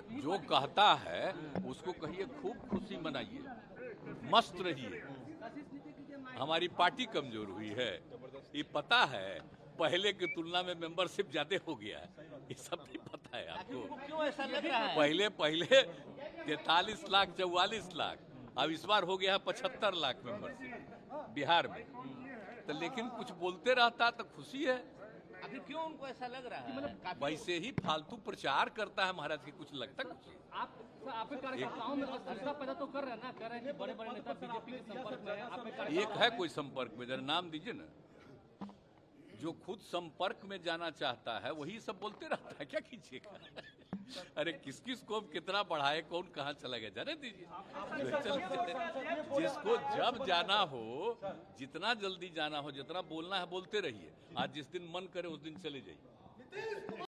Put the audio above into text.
जो कहता है उसको कहिए खूब खुशी मनाइए, मस्त रहिए। हमारी पार्टी कमजोर हुई है ये पता है, पहले की तुलना में मेंबरशिप ज्यादा हो गया है, ये सब भी पता है आपको। क्यों ऐसा लग रहा है? पहले पहले 43 लाख 44 लाख, अब इस बार हो गया है 75 लाख मेंबरशिप बिहार में। तो लेकिन कुछ बोलते रहता तो खुशी है। अभी क्यों उनको ऐसा लग रहा है? मतलब वैसे ही फालतू प्रचार करता है महाराज के, कुछ लगता है आपके कार्यकर्ताओं में अच्छा पैदा तो कर रहे हैं ना, कर रहे हैं कि बड़े-बड़े नेता बीजेपी के संपर्क में हैं। एक है कोई संपर्क में, जरा नाम दीजिए ना। जो खुद संपर्क में जाना चाहता है वही सब बोलते रहता है, क्या कीजिएगा। अरे किस किस को कितना बढ़ाए, कौन कहाँ चला गया जाने दीजिए। जिसको जब जाना हो, जितना जल्दी जाना हो, जितना बोलना है बोलते रहिए। आज जिस दिन मन करे उस दिन चले जाइए।